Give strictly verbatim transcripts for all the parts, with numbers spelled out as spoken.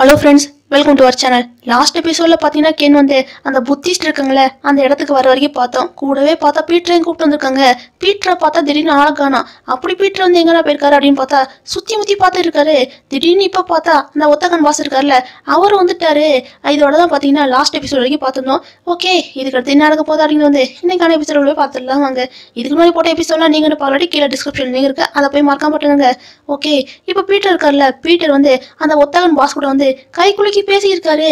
Hello friends, welcome to our channel. Last episode la pathina Ken vande andha buddhist irukangala andha edathukku varavariku paathom. Koodave paatha Peter en kooptu vandirukanga. Peter paatha thidirna aalaana. Appadi Peter vande engana poirkaru appdin paatha sutti mutti paatha irukkaru. Thidirna ipa paatha andha ottakan vaas irukkarla avaru vanduttaru. Idoda dhaan pathina last episode varaiku paathundom. Okay, idukku adha enna nadakka podha adinga vande innaikkana episode la paathiralam vaanga. Idukku munnadi pota episode la neenga already keela description link irukku adha poi mark pannunga. Okay, ipa Peter irukkarla Peter vande andha ottakan vaas kuda vande kai kuliki pesi irukkaru.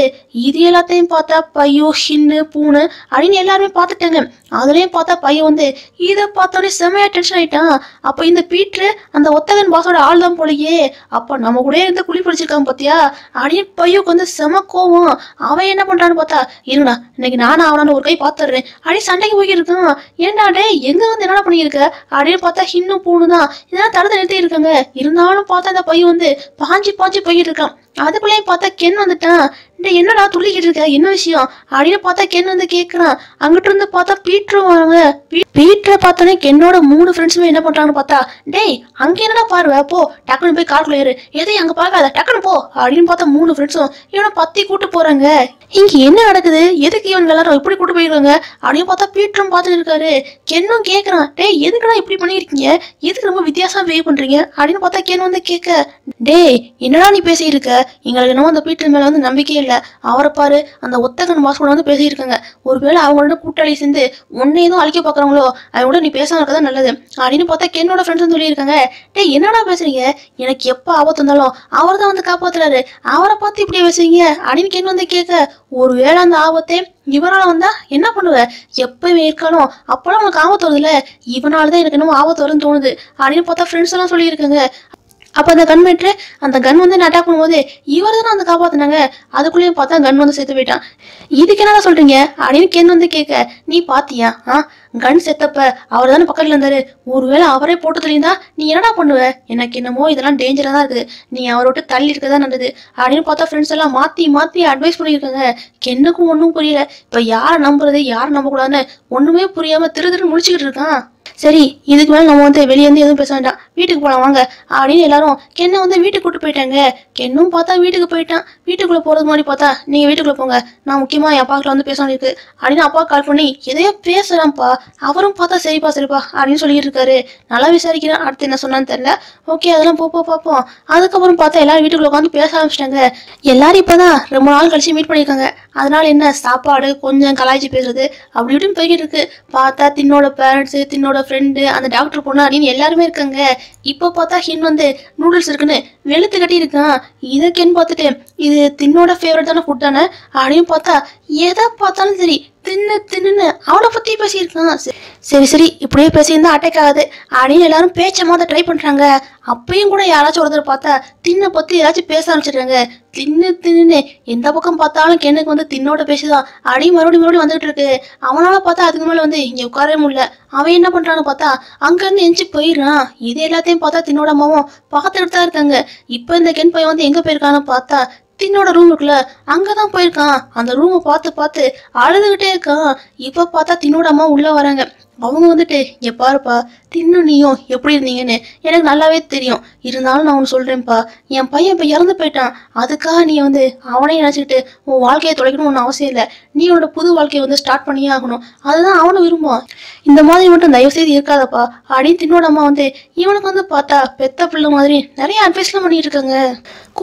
இது எல்லாத்தையும் பார்த்தா பையோ ஹின்னு பூனை அப்படின்னு எல்லாருமே பார்த்துட்டாங்க. அதுலேயும் பார்த்தா பையன் வந்து இதை பார்த்தோன்னே செமையா டென்ஷன் ஆயிட்டான். அப்போ இந்த பீட்ரு அந்த ஒத்தகன் பாஸோட ஆள் தான் போலயே, அப்போ நம்ம கூட இருந்து குழி பிடிச்சிருக்காங்க பார்த்தியா அப்படின்னு பையோக்கு வந்து செம கோவம். அவன் என்ன பண்றான்னு பார்த்தா, இருங்கண்ணா இன்னைக்கு நானும் அவனான்னு ஒரு கை பார்த்துடுறேன் அப்படின்னு சண்டைக்கு போய்கிட்டு இருக்கான். ஏன்னாடே எங்க வந்து என்னடா பண்ணியிருக்க அப்படின்னு பார்த்தா ஹின்னு பூனு தான் இதெல்லாம் தடுத்து நிறுத்தி இருக்காங்க. இருந்தாலும் பார்த்தா அந்த பையன் வந்து பாஞ்சு பாஞ்சு போய்கிட்டு இருக்கான். அதுக்குள்ளேயும் பார்த்தா கென் வந்துட்டான். என்னடா துள்ளிக்கிட்டு இருக்க, என்ன விஷயம் அப்படின்னு பார்த்தா கென் வந்து கேட்குறான். அங்கிட்ட இருந்து பார்த்தா பீட்டரும் வராங்க. பீட்டரை பார்த்தோன்னே கென்னோட மூணு ஃப்ரெண்ட்ஸுமே என்ன பண்றாங்கன்னு பார்த்தா, டேய் அங்கே என்னடா பாருவ போ, டக்குன்னு போய் காருக்குள்ள ஏறு, எதையும் அங்கே பார்க்காத, டக்குன்னு போ அப்படின்னு பார்த்தா மூணு ஃப்ரெண்ட்ஸும் இவனை பத்தி கூட்டு போறாங்க. இங்க என்ன நடக்குது, எதுக்கு இவன் எல்லாரும் இப்படி கூட்டு போயிருக்காங்க அப்படின்னு பார்த்தா பீட்டரும் பார்த்துட்டு இருக்காரு. கென்னும் கேட்குறான், டேய் எதுக்குடா இப்படி பண்ணியிருக்கீங்க, எதுக்கு ரொம்ப வித்தியாசமா பிஹேவ் பண்றீங்க அப்படின்னு பார்த்தா கென் வந்து கேட்க, டேய் என்னடா நீ பேசியிருக்க, எங்களுக்கு என்னவோ அந்த பீட்டர் மேல வந்து நம்பிக்கையே இல்லை. அவரை பாரு அந்த ஒத்தகன் மாஸ்கோட வந்து பேசியிருக்காங்க, ஒருவேளை அவங்களோட கூட்டாளி சேர்ந்து உன்னை எதுவும் அழிக்க பாக்குறாங்களோ அவங்களோட நீ பேசாம இருக்கதான் நல்லது அப்படின்னு பார்த்தா கென்னோட ஃப்ரெண்ட்ஸ் சொல்லியிருக்காங்க. டே என்னடா பேசுறீங்க, எனக்கு எப்போ ஆபத்து இருந்தாலும் அவர் தான் வந்து காப்பாத்துறாரு, அவரை பார்த்து இப்படியே பேசுறீங்க அப்படின்னு கென் வந்து கேட்க, ஒருவேளை அந்த ஆபத்தே இவனால வந்தா என்ன பண்ணுவ, எப்பயுமே இருக்காலும் அப்பெல்லாம் உனக்கு ஆபத்து வருதுல, இவனாலதான் எனக்கு இன்னும் ஆபத்து வருதுன்னு தோணுது அப்படின்னு பார்த்தா ஃப்ரெண்ட்ஸ் எல்லாம் சொல்லியிருக்காங்க. அப்போ அந்த கன் மேட்ரு அந்த கன் வந்து என்ன அட்டாக் பண்ணும்போது இவர் தான் அந்த காப்பாற்றினாங்க, அதுக்குள்ளேயும் பார்த்தா கன் வந்து செத்து போயிட்டான். இதுக்கு என்னடா சொல்கிறீங்க அப்படின்னு கென் வந்து கேட்க, நீ பார்த்தியா ஆ கன் செத்தப்ப அவர் தானே பக்கத்தில் இருந்தாரு, ஒருவேளை அவரே போட்டு தெளிந்தா நீ என்னடா பண்ணுவ, எனக்கு என்னமோ இதெல்லாம் டேஞ்சராக தான் இருக்குது, நீ அவரை விட்டு தள்ளி இருக்க தான் நல்லது அப்படின்னு பார்த்தா ஃப்ரெண்ட்ஸ் எல்லாம் மாற்றி மாற்றி அட்வைஸ் பண்ணியிருக்காங்க. கென்னுக்கும் ஒன்றும் புரியல, இப்போ யாரை நம்புறது யாரை நம்பக்கூடாதுன்னு ஒன்றுமே புரியாமல் திரு திரு முடிச்சுக்கிட்டு இருக்கான். சரி இதுக்கு மேலே நம்ம வந்து வெளியே வந்து எதுவும் பேச வேண்டாம், வீட்டுக்கு போகலாம் வாங்க அப்படின்னு எல்லாரும் கென்னை வந்து வீட்டுக்கு கூப்பிட்டு போயிட்டாங்க. கென்னும் பார்த்தா வீட்டுக்கு போயிட்டான். வீட்டுக்குள்ளே போகிறது மாதிரி பார்த்தா, நீங்கள் வீட்டுக்குள்ளே போங்க, நான் முக்கியமாக என் அப்பாக்கிட்ட வந்து பேச வேண்டியிருக்கு அப்படின்னு அப்பா கால் பண்ணி எதையோ பேசுகிறான்ப்பா. அவரும் பார்த்தா சரிப்பா சரிப்பா அப்படின்னு சொல்லிட்டு இருக்காரு. நல்லா விசாரிக்கிறேன் அடுத்து என்ன சொன்னான்னு தெரியல. ஓகே அதெல்லாம் போப்போ பார்ப்போம். அதுக்கப்புறம் பார்த்தா எல்லாரும் வீட்டுக்குள்ளே உட்காந்து பேச ஆரம்பிச்சிட்டாங்க. எல்லாரும் இப்போ தான் ரொம்ப நாள் கழிச்சு மீட் பண்ணியிருக்காங்க, அதனால என்ன சாப்பாடு கொஞ்சம் கலாய்ச்சி பேசுறது அப்படி இப்படின்னு போய்கிட்டு இருக்கு. பார்த்தா தின்னோட பேரண்ட்ஸு தின்னோட ஃப்ரெண்டு அந்த டாக்டர் பொண்ணு அப்படின்னு எல்லாருமே இருக்காங்க. இப்போ பார்த்தா ஹின் வந்து நூடுல்ஸ் இருக்குன்னு வெளுத்து கட்டி இருக்கான். இதற்கேன்னு பார்த்துட்டு இது தின்னோட ஃபேவரட்டான ஃபுட் தானே அப்படின்னு பார்த்தா எதை பார்த்தாலும் சரி தின்னு தின்னு அவளை பற்றி பேசியிருக்கான். சரி சரி இப்படியே பேசியிருந்தா அட்டாக் ஆகுது அப்படின்னு எல்லாரும் பேச்சை மாதிரி ட்ரை பண்ணுறாங்க. அப்பயும் கூட யாராச்சும் ஒருத்தர் பார்த்தா தின்னை பற்றி ஏதாச்சும் பேச ஆரம்பிச்சிடுறாங்க. தின்னு தின்னு எந்த பக்கம் பார்த்தாலும் கென்னுக்கு வந்து தின்னோட பேசிதான் அப்படின்னு மறுபடியும் மறுபடியும் வந்துகிட்டு இருக்கு. அவனால் பார்த்தா அதுக்கு மேலே வந்து இங்கே உட்காரவே முடியல. அவன் என்ன பண்ணுறான்னு பார்த்தா அங்கேருந்து எஞ்சி போயிடுறான். இது எல்லாத்தையும் பார்த்தா தின்னோட அம்மாவும் பார்த்துக்கிட்டு தான் இருக்காங்க. இப்போ இந்த கென் பையன் வந்து எங்கே போயிருக்கான்னு பார்த்தா தின்னோட ரூம் இருக்குல்ல அங்கதான் போயிருக்கான். அந்த ரூமை பார்த்து பார்த்து அழுதுகிட்டே இருக்கான். இப்ப பார்த்தா தின்னோட அம்மா உள்ள வராங்க. அவங்க வந்துட்டு இங்கே பாருப்பா தின்னு நீயும் எப்படி இருந்தீங்கன்னு எனக்கு நல்லாவே தெரியும், இருந்தாலும் நான் ஒன்று சொல்கிறேன்ப்பா, என் பையன் இப்போ இறந்து போயிட்டான், அதுக்காக நீ வந்து அவனையும் நினச்சிக்கிட்டு உன் வாழ்க்கையை தொலைக்கணும் ஒன்றும் அவசியம் இல்லை, நீ உன்னோட புது வாழ்க்கையை வந்து ஸ்டார்ட் பண்ணியே ஆகணும், அதுதான் அவனை விரும்புவான், இந்த மாதிரி மட்டும் தயவு செய்து இருக்காதப்பா அப்படின்னு தின்னோட அம்மா வந்து இவனுக்கு வந்து பார்த்தா பெத்த பிள்ளை மாதிரி நிறைய அட்வைஸ்லாம் பண்ணியிருக்காங்க.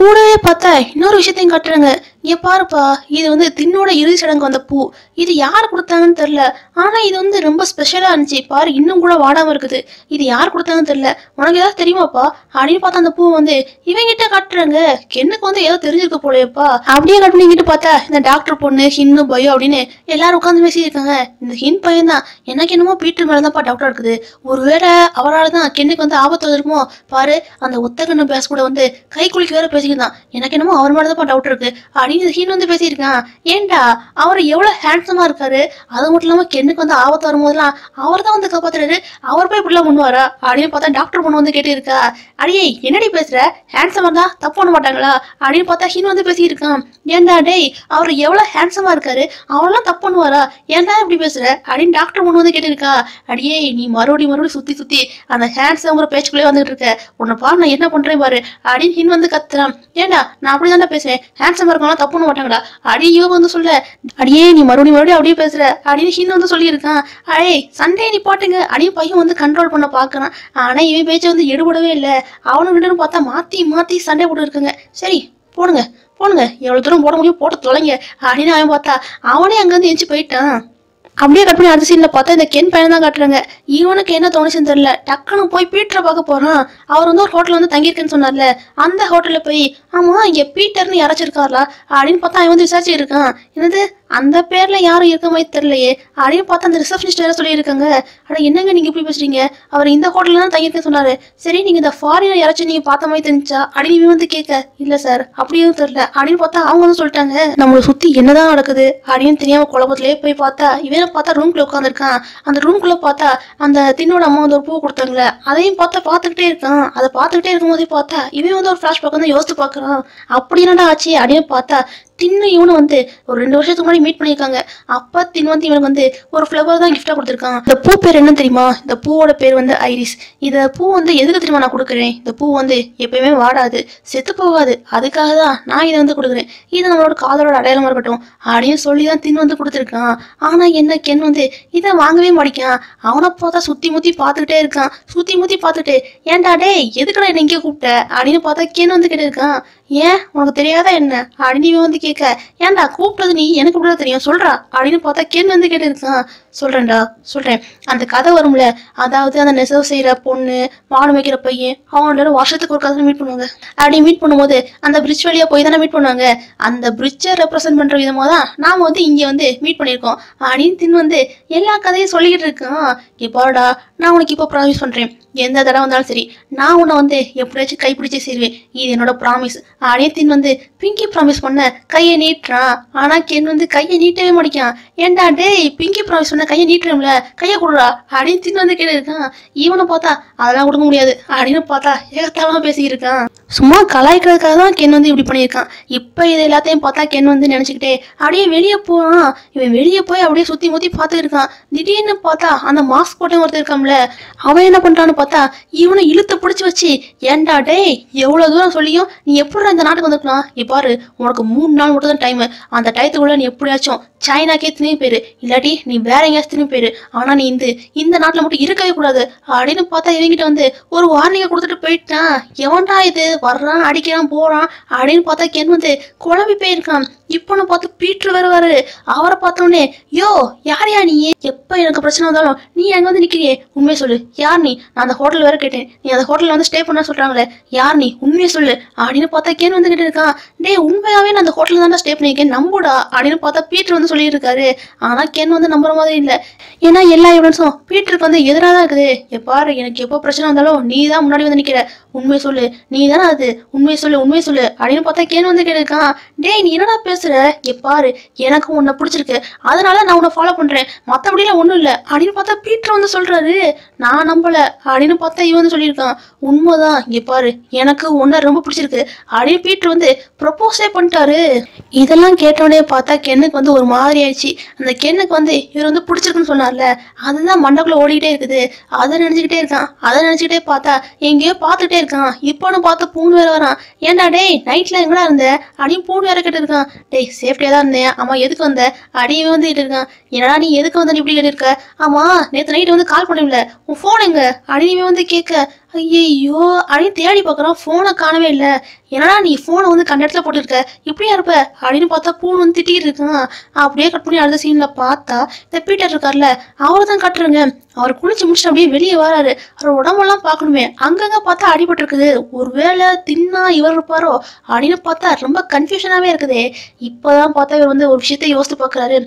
கூடவே பார்த்தா இன்னொரு விஷயத்தையும் காட்டுறாங்க. இங்கே பாருப்பா இது வந்து தின்னோட இறுதி சடங்கு வந்த பூ, இது யார் கொடுத்தாங்கன்னு தெரில, ஆனால் இது வந்து ரொம்ப ஸ்பெஷலாக இருந்துச்சு, பாரு இன்னும் கூட வாடாமல் இருக்குது, இது யார் கொடுத்தாங்கன்னு தெரில, உனக்கு ஏதாவது தெரியுமாப்பா அப்படின்னு பார்த்தா அந்த பூ வந்து இவங்கிட்ட காட்டுறாங்க. கென்னுக்கு வந்து ஏதோ தெரிஞ்சிருக்க போலையப்பா அப்படியே கட் பண்ணிக்கிட்டு பார்த்தா இந்த டாக்டர் பொண்ணு ஹின்னு பயோ அப்படின்னு எல்லாரும் உட்காந்து பேசியிருக்காங்க. இந்த ஹின் பையன் தான் எனக்கு என்னமோ பீட்டர் மேலே தான்ப்பா டவுட்டாக இருக்குது, ஒருவேளை அவரால் தான் கென்னுக்கு வந்து ஆபத்து வந்துருமோ, பாரு அந்த ஒத்தகண்ணு பேச கூட வந்து கை குளிக்கு வேற பேசிக்கிட்டான், எனக்கு என்னமோ அவர் மேலே தான்ப்பா டவுட் இருக்குது இது ஹீன் வந்து பேசியிருக்கான். ஏண்டா அவர் எவ்வளவு ஹேண்ட்ஸமா இருக்காரு, அது மட்டும் இல்லாம கெண்ணுக்கு வந்து ஆபத்து வரும்போதெல்லாம் அவர் தான் வந்து காப்பாத்துறாரு, அவர் போய் இப்படிலாம் முன்னுவாரா அப்படின்னு பார்த்தா டாக்டர் பொண்ணு வந்து கேட்டு இருக்கா, அடியே என்னடி பேசுற, ஹேண்ட்ஸமா இருந்தா தப்பு பண்ண மாட்டாங்களா அப்படின்னு பார்த்தா ஹீன் வந்து பேசியிருக்கான். ஏண்டா டேய் அவர் எவ்வளவு ஹேண்ட்ஸமா இருக்காரு, அவரெல்லாம் தப்பு பண்ணுவாரா, ஏண்டா இப்படி பேசுற அப்படின்னு டாக்டர் பொண்ணு வந்து கேட்டிருக்கா. அடியே நீ மறுபடியும் மறுபடியும் சுத்தி சுத்தி அந்த ஹேண்ட்ஸம்ங்கிற பேச்சுக்குள்ளே வந்துட்டு இருக்க, உன்னை பாரு நான் என்ன பண்றேன் பாரு அப்படின்னு ஹீன் வந்து கத்துறான். ஏண்டா நான் அப்படி தானே பேசுறேன், ஹேண்ட்ஸமா இருக்கலாம் தப்பு பண்ண மாட்டாங்களா அடி யோ வந்து சொல்ல, அடியே நீ மறுபடியும் மறுபடியும் அப்படியே பேசுற அப்படின்னு ஹீன் வந்து சொல்லியிருக்கான். அடே சண்டே நீ பாட்டுங்க அப்படின்னு பையன் வந்து கண்ட்ரோல் பண்ண பாக்குறான். ஆனா இவன் பேச்சை வந்து எடுபடவே இல்லை. அவனு விட்டுன்னு பார்த்தா மாத்தி மாத்தி சண்டை போட்டு இருக்குங்க. சரி போடுங்க போடுங்க எவ்வளவு தூரம் போட முடியும் போட்டு தொலைங்க அப்படின்னு அவன் பார்த்தா அவனே அங்க இருந்து எஞ்சி போயிட்டான். அப்படியே கட் பண்ணி அடுத்த சீன்ல பார்த்தா இந்த கென் பையன் தான் காட்டுறாங்க. இவனுக்கு என்ன தோணுச்சுன்னு தெரியல, டக்குன்னு போய் பீட்டரை பார்க்க போறான். அவர் வந்து ஒரு ஹோட்டல் வந்து தங்கியிருக்கேன்னு சொன்னார்ல, அந்த ஹோட்டல்ல போய் ஆமா இங்க பீட்டர்னு யாராச்சிருக்காரா அப்படின்னு பார்த்தா அவன் வந்து விசாரிச்சு இருக்கான். என்னது அந்த பேர்ல யாரும் இருக்க மாதிரி தெரியலையே அப்படின்னு பார்த்தா அந்த ரிசப்ஷனிஸ்ட் வேற சொல்லியிருக்காங்க. ஆனா என்னங்க நீங்க இப்படி பேசுறீங்க, அவர் இந்த ஹோட்டல்ல தான் தங்கியிருக்கேன்னு சொன்னாரு. சரி நீங்க இந்த ஃபாரினர் யாராச்சும் நீங்க பார்த்த மாதிரி தெரிஞ்சா அப்படின்னு இவன் வந்து கேட்க, இல்ல சார் அப்படியும் தெரியல அப்படின்னு பார்த்தா அவங்க வந்து சொல்லிட்டாங்க. நம்மளை சுத்தி என்னதான் நடக்குது அப்படின்னு தெரியாம குழப்பத்திலேயே போய் பார்த்தா இவனை பார்த்தா ரூம்குள்ள உட்காந்துருக்கான். அந்த ரூம்குள்ள பார்த்தா அந்த தின்னோட அம்மா வந்து ஒரு பூ கொடுத்தாங்களே அதையும் பார்த்தா பாத்துக்கிட்டே இருக்கான். அதை பாத்துக்கிட்டே இருக்கும் போதே பார்த்தா இவன் வந்து ஒரு ஃபிளாஷ்பேக் வந்து யோசித்து பாக்குறான். அப்படி என்னடா ஆச்சு அப்படின்னு பார்த்தா தின்னு இவனு வந்து ஒரு ரெண்டு வருஷத்துக்கு முன்னாடி மீட் பண்ணியிருக்காங்க. அப்பா தின்னு வந்து இவனுக்கு வந்து ஒரு ஃப்ளவர் தான் கிஃப்டா கொடுத்துருக்கான். இந்த பூ பேர் என்ன தெரியுமா, இந்த பூவோட பேர் வந்து ஐரிஸ். இதை பூ வந்து எதுக்கு தெரியுமா நான் கொடுக்குறேன், இந்த பூ வந்து எப்பயுமே வாடாது செத்து போகாது, அதுக்காக தான் நான் இதை வந்து கொடுக்குறேன், இது நம்மளோட காதலோட அடையாளமா இருக்கட்டும் அப்படின்னு சொல்லி தான் தின்னு வந்து கொடுத்துருக்கான். ஆனா என்ன கென் வந்து இதை வாங்கவே மாட்டிக்கான். அவனை பார்த்தா சுத்தி முத்தி பார்த்துக்கிட்டே இருக்கான். சுத்தி முத்தி பார்த்துட்டு ஏன்டா டே எதுக்கடா என்ன இங்கே கூப்பிட்ட அப்படின்னு பார்த்தா கென் வந்து கிட்ட இருக்கான். ஏன் உனக்கு தெரியாதா என்ன அப்படின்னு இவன் வந்து கேட்க, ஏன்டா கூப்பிட்டது நீ எனக்கு கூட தெரியும் சொல்றா அப்படின்னு பார்த்தா கென் வந்து கேட்டு இருக்கான். சொல்றேன்டா சொல்றேன், அந்த கதை வரும்ல, அதாவது அந்த நெசவு செய்யற பொண்ணு மாடு மேய்க்கிற பையன் அவங்களோட வருஷத்துக்கு ஒரு கதை மீட் பண்ணுவாங்க. அப்படி மீட் பண்ணும்போது அந்த பிரிட்ஜ் வழியா போய் தானே மீட் பண்ணுவாங்க. அந்த பிரிட்ஜை ரெப்ரசென்ட் பண்ற விதமா தான் நாம வந்து இங்க வந்து மீட் பண்ணிருக்கோம் அப்படின்னு தின்னு வந்து எல்லா கதையும் சொல்லிக்கிட்டு இருக்கான். இப்போடா நான் உனக்கு இப்போ ப்ராமிஸ் பண்றேன், எந்த தடவை வந்தாலும் சரி நான் உன்னை வந்து எப்படியாச்சும் கைப்பிடிச்சே சேருவேன், இது என்னோட ப்ராமிஸ் அப்படின்னு தின் வந்து பிங்கி ப்ராமிஸ் பண்ண கையை நீட்டுறான். ஆனா கென் வந்து கையை நீட்டவே மாட்டிக்கான். ஏண்டா டே பிங்கி ப்ராமிஸ் பண்ண கையை நீட்டுறோம்ல, கையை கொடுறா அப்படின்னு தின் வந்து கேட்டு இருக்கான். இவனை பார்த்தா அதெல்லாம் கொடுக்க முடியாது அப்படின்னு பார்த்தா ஏகத்தாலமா பேசியிருக்கான். சும்மா கலாய்க்கிறதுக்காக தான் கென் வந்து இப்படி பண்ணியிருக்கான். இப்ப இதை எல்லாத்தையும் பார்த்தா கென் வந்து நினைச்சுக்கிட்டே அப்படியே வெளியே போறான். இவன் வெளியே போய் அப்படியே சுத்தி முத்தி பார்த்துட்டு இருக்கான். திடீர்னு பார்த்தா அந்த மாஸ்க் போட்ட ஒருத்தர் இருக்கான்ல, அவன் என்ன பண்றான்னு பார்த்தா இவனை இழுத்து பிடிச்சு வச்சு ஏண்டா டே எவ்வளவு தூரம் சொல்லியும் நீ எப்படி இந்த நாட்டுக்கு வந்துருக்கலாம், இப்பாரு உனக்கு மூணு நாள் மட்டும் தான் டைம், அந்த டயத்துக்குள்ள நீ எப்படியாச்சும் சைனாக்கே திரும்பி போயிரு, இல்லாட்டி நீ வேற எங்கேயாச்சும் திரும்பி போயிரு, ஆனா நீ இந்த இந்த நாட்டுல மட்டும் இருக்கவே கூடாது அப்படின்னு பார்த்தா இவங்கிட்ட வந்து ஒரு வார்னிங்கை கொடுத்துட்டு போயிட்டான். எவன்டா இது வர்றான் அடிக்கிறான் போறான் அப்படின்னு பார்த்தா கென் வந்து குழம்பி போயிருக்கான். இப்பன்னு பார்த்து பீட்டர் வேற வரு. அவரை பார்த்தோன்னே யோ யாரையா நீ, எப்ப எனக்கு பிரச்சனை வந்தாலும் நீ அங்க வந்து நிக்கிறியே, உண்மையை சொல்லு யார் நீ, நான் அந்த ஹோட்டல் வேற கேட்டேன், நீ அந்த ஹோட்டல்ல வந்து ஸ்டே பண்ண சொல்றாங்களே யார் நீ உண்மையை சொல்லு அப்படின்னு பார்த்தா கென் வந்து கிட்ட இருக்கான். டே உண்மையாவே நான் அந்த ஹோட்டல் தான் ஸ்டே பண்ணியிருக்கேன் நம்புடா அப்படின்னு பார்த்தா பீட்டர் வந்து சொல்லியிருக்காரு. ஆனா கென் வந்து நம்புற மாதிரி இல்லை. ஏன்னா எல்லா எவிடன்ஸும் பீட்டருக்கு வந்து எதிராக தான் இருக்குது. எப்பாரு எனக்கு எப்போ பிரச்சனை வந்தாலும் நீ தான் முன்னாடி வந்து நிக்கிற, உண்மையை சொல்லு நீ தானே அது, உண்மையை சொல்லு உண்மையை சொல்லு அப்படின்னு பார்த்தா கென் வந்து கிட்ட இருக்கான். டே நீ என்னடா பேசுற, எப்பாரு எனக்கு உன்னை பிடிச்சிருக்கு அதனால நான் உன்னை ஃபாலோ பண்றேன், மற்றபடியெல்லாம் ஒன்றும் இல்லை அப்படின்னு பார்த்தா பீட்டர் வந்து சொல்றாரு. நான் நம்பல அப்படின்னு பார்த்தா இவன் வந்து சொல்லியிருக்கான். உண்மைதான் எப்பாரு எனக்கு உன்னை ரொம்ப பிடிச்சிருக்கு அப்படின்னு பீட்டர் வந்து ப்ரொபோஸே பண்ணிட்டாரு. இதெல்லாம் கேட்டோடனே பார்த்தா கென்னுக்கு வந்து ஒரு மாதிரி ஆயிடுச்சு. அந்த கென்னுக்கு வந்து இவர் வந்து பிடிச்சிருக்குன்னு சொன்னார்ல, அதுதான் மண்டக்குள்ள ஓடிக்கிட்டே இருக்குது. அதை நினைச்சுக்கிட்டே இருக்கான். அதை நினைச்சுக்கிட்டே பார்த்தா எங்கேயோ பார்த்துக்கிட்டே இருக்கான். இப்போன்னு பார்த்தா பூன் வேற வரான். ஏன்டா டேய் நைட்ல எங்கடா இருந்த அப்படின்னு பூன் வேற கிட்ட இருக்கான். டேய் சேஃப்டியா தான் இருந்தேன், ஆமா எதுக்கு வந்த அடியே வந்து கிட்ட இருக்கான். என்னடா நீ எதுக்கு வந்து இப்படி கேட்டிருக்க, ஆமா நேற்று நைட்டு வந்து கால் பண்ணல உன் போன் எங்க அப்படின்னு வந்து கேட்க, ஐயோ அப்படின்னு தேடி பார்க்குறான். ஃபோனை காணவே இல்லை. என்னடா நீ ஃபோனை வந்து கண்ட இடத்துல போட்டுருக்க இப்படியா இருப்ப அப்படின்னு பார்த்தா பூன் வந்து திட்டிகிட்டு இருக்கான். அப்படியே கட் பண்ணி அடுத்த சீனில் பார்த்தா இந்த பீட்டர் இருக்கார்ல அவரை தான் கட்டுறங்க. அவர் குளிச்சு முடிச்சு அப்படியே வெளியே வராரு. அவர் உடம்பெல்லாம் பார்க்கணுமே, அங்கங்க பார்த்தா அடிபட்டு இருக்குது. ஒருவேளை தின்னா இவர் இருப்பாரோ அப்படின்னு பார்த்தா ரொம்ப கன்ஃபியூஷனாவே இருக்குது. இப்பதான் பார்த்தா இவர் வந்து ஒரு விஷயத்த யோசித்து பார்க்குறாரு.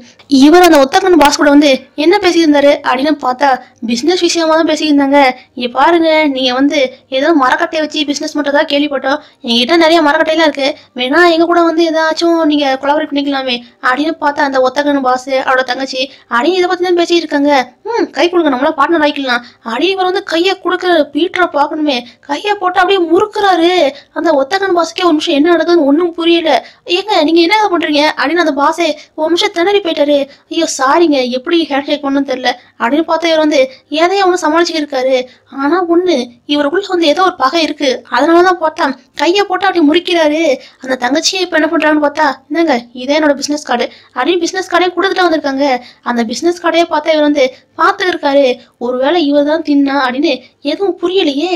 இவர் அந்த ஒத்தக்கன் பாஸ் கூட வந்து என்ன பேசியிருந்தாரு அப்படின்னு பார்த்தா பிஸ்னஸ் விஷயமா தான் பேசியிருந்தாங்க. இங்க பாருங்க, நீங்க வந்து ஏதோ மரக்கட்டையை வச்சு பிஸ்னஸ் மட்டும் தான் கேள்விப்பட்டோம். எங்ககிட்ட நிறைய மரக்கட்டையெல்லாம் இருக்கு, வேணா எங்க கூட வந்து ஏதாச்சும் நீங்க கொலாபரேட் பண்ணிக்கலாமே அப்படின்னு பார்த்தா அந்த ஒத்தக்கன் பாஸ் அவரோட தங்கச்சி அப்படின்னு இதை பத்தி தான் பேசிட்டு இருக்காங்க. ம் கை கொடுக்கணும், நம்மள பார்ட்னர் ஆயிக்கலாம் அப்படியே இவர் வந்து கையை கொடுக்குற பீட்டரை பார்க்கணுமே, கையை போட்டு அப்படியே முறுக்குறாரு. அந்த ஒத்தகன் பாசுக்கே ஒரு நிமிஷம் என்ன நடக்குதுன்னு ஒன்றும் புரியல. ஏங்க நீங்க என்ன பண்றீங்க அப்படின்னு அந்த பாசே ஒரு நிமிஷம் திணறி போயிட்டாரு. ஐயோ சாரிங்க, எப்படி ஹேண்ட் ஷேக் பண்ணணும்னு தெரியல அப்படின்னு பார்த்தா இவர் வந்து எதையும் அவனு சமாளிச்சுட்டு இருக்காரு. ஆனா ஒண்ணு, இவருக்குள்ள வந்து ஏதோ ஒரு பகை இருக்கு, அதனாலதான் பார்த்தா கையை போட்டு அப்படியே முறிக்கிறாரு. அந்த தங்கச்சியை இப்ப என்ன பண்றான்னு பார்த்தா, என்னங்க இதே என்னோட பிசினஸ் கார்டு அப்படின்னு பிசினஸ் கார்டையே கொடுத்துட்டு வந்திருக்காங்க. அந்த பிசினஸ் கார்டையே பார்த்தா இவர் வந்து பார்த்துட்டு இருக்காரு. ஒருவேளை இவர் தான் தின்னா அப்படின்னு எதுவும் புரியலையே.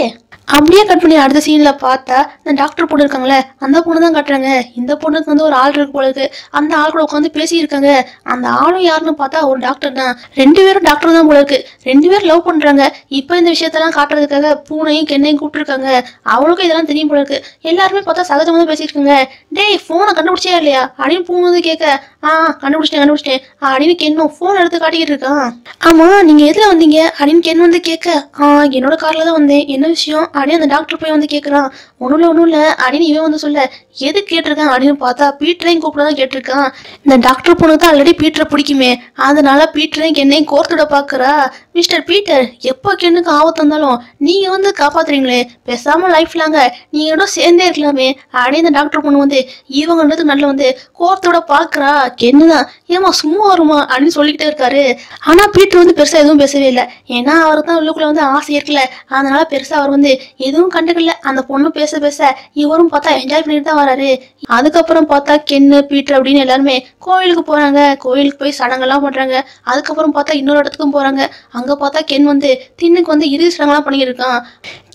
அப்படியே கட் பண்ணி அடுத்த சீன்ல பார்த்தா இந்த டாக்டர் பொண்ணு இருக்காங்களே, அந்த பொண்ணு தான் கட்டுறாங்க. இந்த பொண்ணுக்கு வந்து ஒரு ஆள் இருக்கு போல இருக்கு. அந்த ஆள் கூட உட்காந்து பேசியிருக்காங்க. அந்த ஆளும் யாருன்னு பார்த்தா ஒரு டாக்டர் தான். ரெண்டு பேரும் டாக்டர் தான் போல இருக்கு, ரெண்டு பேரும் லவ் பண்றாங்க. இப்ப இந்த விஷயத்தெல்லாம் காட்டுறதுக்காக பூனையும் கெண்ணையும் கூப்பிட்டுருக்காங்க. அவளுக்கும் இதெல்லாம் தெரியும் போல இருக்கு. எல்லாருமே பார்த்தா சகஜமா தான் பேசியிருக்காங்க. டேய் போனை கண்டுபிடிச்சே இல்லையா அப்படின்னு பூனை வந்து கேட்க, ஆஹ் கண்டுபிடிச்சிட்டேன் கண்டுபிடிச்சிட்டேன் அப்படின்னு கெண்ணும் போன் எடுத்து காட்டிக்கிட்டு இருக்கான். ஆமா நீங்க எதுல வந்தீங்க அப்படின்னு கெண்ணு வந்து கேட்க, ஆஹ் என்னோட கார்ல தான் வந்தேன், என்ன விஷயம் அப்படின்னு அந்த டாக்டர் போய் வந்து கேட்கறான். ஒன்னும் இல்லை ஒன்னும் இல்லை அப்படின்னு இவன் வந்து சொல்ல, எது கேட்டிருக்கான் அப்படின்னு பார்த்தா பீட்டரையும் கூப்பிடதான் கேட்டிருக்கான். இந்த டாக்டர் பொண்ணுக்கு தான் ஆல்ரெடி பீட்டரை பிடிக்குமே, அதனால பீட்டரையும் கெண்ணையும் கோர்த்துட பாக்குறா. மிஸ்டர் பீட்டர், எப்போ கெண்ணுக்கு ஆபத்து வந்தாலும் நீங்க வந்து காப்பாத்துறீங்களே, பேசாம லைஃப் லாங்க நீங்க இன்னும் சேர்ந்தே இருக்கலாமே அப்படின்னு இந்த டாக்டர் பொண்ணு வந்து இவங்களுக்கு நல்ல வந்து கோர்த்தோட பாக்குறா. கெண்ணுதான் ஏமா சும்மா வருமா அப்படின்னு சொல்லிக்கிட்டே இருக்காரு. ஆனா பீட்டர் வந்து பெருசா எதுவும் பேசவே இல்லை. ஏன்னா அவருக்கு தான் உள்ளுக்குள்ள வந்து ஆசை இருக்குல்ல, அதனால பெருசா அவர் வந்து எதுவும் கண்டுக்கல. அந்த பொண்ணு பேச பேச இவரும் பார்த்தா என்ஜாய் பண்ணிட்டு தான் வராரு. அதுக்கப்புறம் பார்த்தா கென்னு பீட்டர் அப்படின்னு எல்லாருமே கோயிலுக்கு போறாங்க. கோயிலுக்கு போய் சடங்கெல்லாம் பண்றாங்க. அதுக்கப்புறம் பார்த்தா இன்னொரு இடத்துக்கும் போறாங்க. அங்க பார்த்தா கென் வந்து தின்னுக்கு வந்து இறுதி சடங்கெல்லாம் பண்ணியிருக்கான்.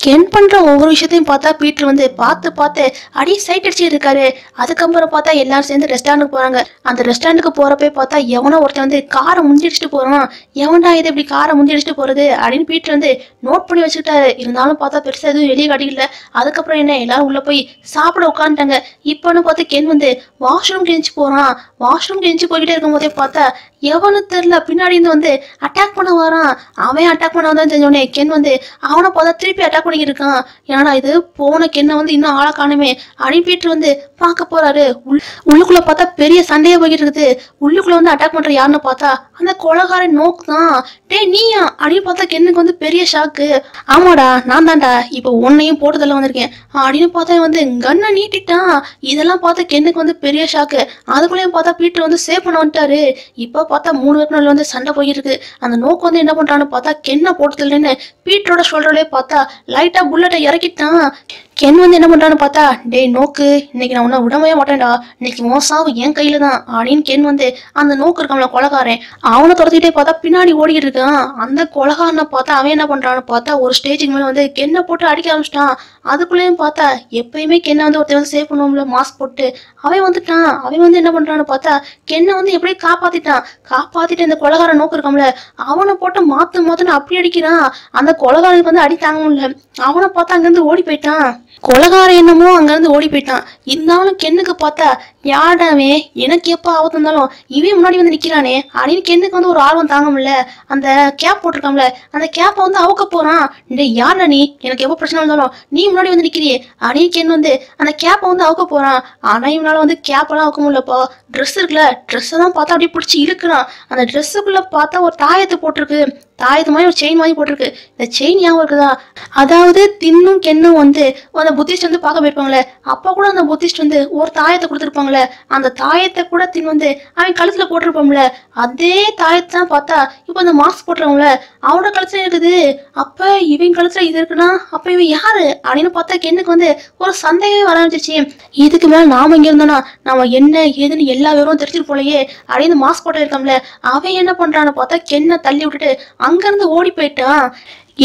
கென் பண்ற ஒவ்வொரு விஷயத்தையும் பார்த்தா பீட்டர் வந்து பார்த்து பார்த்து அப்படியே சைட் அடிச்சுட்டு இருக்காரு. அதுக்கப்புறம் பார்த்தா எல்லாரும் சேர்ந்து ரெஸ்டாரண்ட்டுக்கு போறாங்க. அந்த ரெஸ்டாரண்ட்டுக்கு போறப்ப பார்த்தா எவனோ ஒருத்தன் வந்து காரை முந்தி அடிச்சுட்டு போறான். எவனா இது இப்படி காரை முந்தி அடிச்சுட்டு போறது அப்படின்னு பீட்டர் வந்து நோட் பண்ணி வச்சுக்கிட்டாரு. இருந்தாலும் பார்த்தா பெருசா எதுவும் வெளியே காட்டிக்கல. அதுக்கப்புறம் என்ன எல்லாரும் உள்ள போய் சாப்பிட உட்காந்துட்டாங்க. இப்பன்னு பார்த்து கென் வந்து வாஷ்ரூம் கிழிஞ்சு போறான். வாஷ்ரூம் கிழிஞ்சு போய்கிட்டே இருக்கும் போதே பார்த்தா எவனு தெரியல பின்னாடி இருந்து வந்து அட்டாக் பண்ண வரான். அவன் அட்டாக் பண்ண வந்தான்னு தெரிஞ்சவனே கென் வந்து அவனை பார்த்தா திருப்பி அட்டாக் பண்ணிக்கிட்டு இருக்கான். ஏன்னா இது போன கென்னை வந்து இன்னும் ஆளா காணுமே அப்படின்னு பீட்டர் வந்து பார்க்க போறாரு. உள்ளுக்குள்ள பார்த்தா பெரிய சண்டையை போய்கிட்டு இருக்குது. உள்ளுக்குள்ள வந்து அட்டாக் பண்ற யாருன்னு பார்த்தா அந்த கொலகாரன் நோக்கு தான். டே நீயா அப்படின்னு பார்த்தா கென்னுக்கு வந்து பெரிய ஷாக்கு. ஆமாடா நான் தான்டா இப்ப உன்னையும் போட்டதெல்லாம் வந்திருக்கேன் அப்படின்னு பார்த்தா வந்து கண்ணை நீட்டிட்டான். இதெல்லாம் பார்த்தா கென்னுக்கு வந்து பெரிய ஷாக்கு. அதுக்குள்ளேயும் பார்த்தா பீட்டர் வந்து சேவ் பண்ண வந்துட்டாரு. இப்ப பார்த்தா மூணு பேருக்கு வந்து சண்டை போயிருக்கு. அந்த நோக்கு வந்து என்ன பண்றான்னு பார்த்தா கென்ன போட்டதுலன்னு பீட்டரோட ஷோல்டர்லயே பார்த்தா லைட்டா புல்லட்டை இறக்கிட்டான். கென் வந்து என்ன பண்றான்னு பார்த்தா, டே நோக்கு இன்னைக்கு நான் உன்ன விடவே மாட்டேன்டா, இன்னைக்கு மோசாவும் என் கையில தான் அப்படின்னு கென் வந்து அந்த நோக்கு இருக்காங்களா கொலகாரன் அவனை துரத்திக்கிட்டே பார்த்தா பின்னாடி ஓடிக்கிட்டு இருக்கான். அந்த கொலகாரனை பார்த்தா அவன் என்ன பண்றான்னு பார்த்தா ஒரு ஸ்டேஜுக்கு மேல வந்து கென்னை போட்டு அடிக்க ஆரம்பிச்சிட்டான். அதுக்குள்ளேயும் பார்த்தா எப்பயுமே கென்னை வந்து ஒருத்தர் வந்து சேவ் பண்ணுவோம்ல மாஸ்க் போட்டு அவன் வந்துட்டான். அவன் வந்து என்ன பண்றான்னு பார்த்தா கென்னை வந்து எப்படியே காப்பாத்திட்டான். காப்பாத்திட்டு அந்த கொலகாரன் நோக்கு இருக்காங்கள அவனை போட்டு மாத்து மாத்துன்னு அப்படி அடிக்கிறான். அந்த கொலகாரனுக்கு வந்து அடி தாங்க முடியல. அவனை பார்த்தா அங்கிருந்து ஓடி போயிட்டான். கொலகாரன் என்னமோ அங்கிருந்து ஓடி போயிட்டான். இருந்தாலும் கென்னுக்கு பார்த்தா யாடாவே எனக்கு எப்போ ஆபத்து இருந்தாலும் இவன் முன்னாடி வந்து நிக்கிறானே அப்படின்னு கென்னுக்கு வந்து ஒரு ஆர்வம் தாங்க முடியல. அந்த கேப் போட்டிருக்காங்கள அந்த கேப்பை வந்து அவுக்க போறான். டே யாரா நீ, எனக்கு எப்போ பிரச்சனை இருந்தாலும் நீ முன்னாடி வந்து நிக்கிறியே அப்படின்னு கென் வந்து அந்த கேப்பை வந்து அவுக்க போறான். ஆனா இவனால வந்து கேப்பெல்லாம் அவுக்க முடியலப்பா. ட்ரெஸ் இருக்குல்ல, ட்ரெஸ்ஸை தான் பார்த்தா அப்படியே பிடிச்சி இழுக்கிறான். அந்த ட்ரெஸ்ஸுக்குள்ள பார்த்தா ஒரு தாயத்தை போட்டிருக்கு. தாயத்து மாதிரி ஒரு செயின் வாங்கி போட்டிருக்கு. இந்த செயின் ஞாபகம் இருக்குதா, அதாவது தின்னும் கென்னும் வந்து அந்த புத்திஸ்ட் வந்து பார்க்க போயிருப்பாங்களே, அப்போ கூட அந்த புத்திஸ்ட் வந்து ஒரு தாயத்தை கொடுத்துருப்பாங்களே, அந்த தாயத்தை கூட தின் வந்து அவன் கழுத்துல போட்டிருப்பான்ல, அதே தாயத்தை தான் பார்த்தா இப்போ அந்த மாஸ்க் போட்டுருவாங்களே அவனோட கழுத்துல இருக்குது. அப்ப இவன் கழுத்துல இது இருக்குன்னா அப்ப இவன் யாரு அப்படின்னு பார்த்தா கென்னுக்கு வந்து ஒரு சந்தேகம் வர ஆரம்பிச்சிச்சு. இதுக்கு மேல நாம இங்க இருந்தோம்னா நம்ம என்ன ஏதுன்னு எல்லா பேரும் தெரிஞ்சுட்டு போலையே அப்படின்னு மாஸ்க் போட்டு இருக்கோம்ல அவன் என்ன பண்றான்னு பார்த்தா கென்னை தள்ளி விட்டுட்டு அங்கேருந்து ஓடி போயிட்டான்.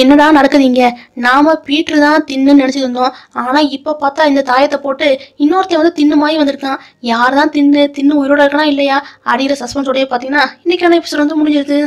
என்னடா நடக்குதுங்க, நாம பீட்ரு தான் தின்னு நினைச்சிட்டு இருந்தோம். ஆனா இப்ப பார்த்தா இந்த தாயத்தை போட்டு இன்னொருத்தையும் வந்து தின்னு மாதிரி வந்திருக்கான். யார் தான் தின்னு தின்னு உயிரோட இருக்கலாம் இல்லையா அப்படிங்கிற சஸ்பென்ஸோடய பார்த்தீங்கன்னா இன்னைக்கான எபிசோட் வந்து முடிஞ்சிருது.